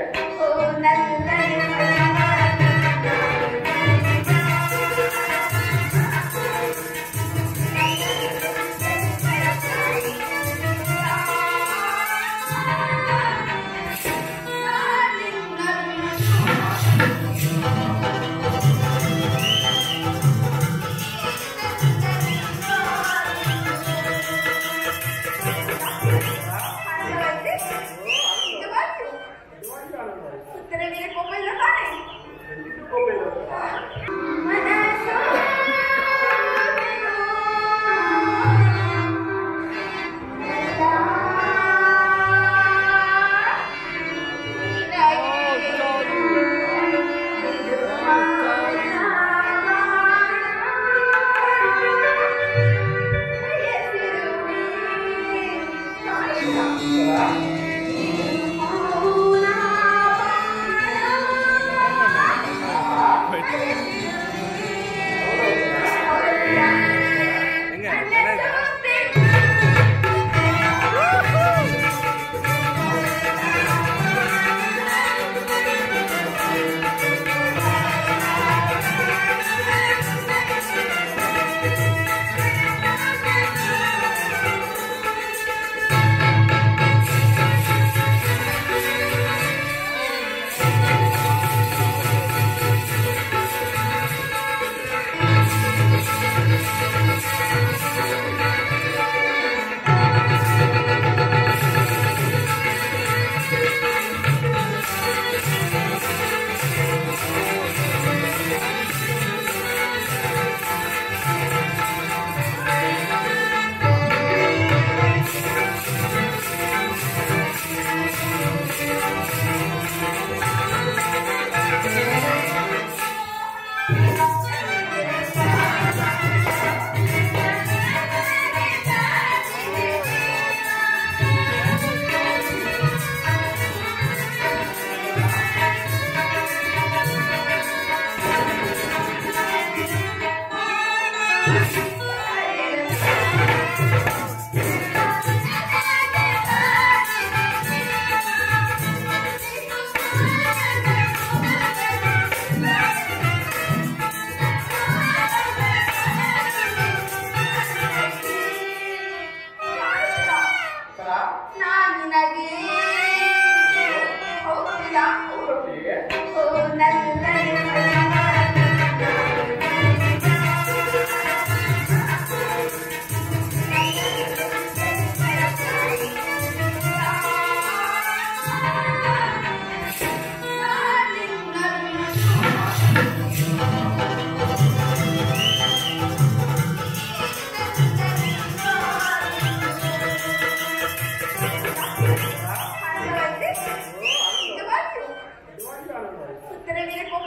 Terima kasih.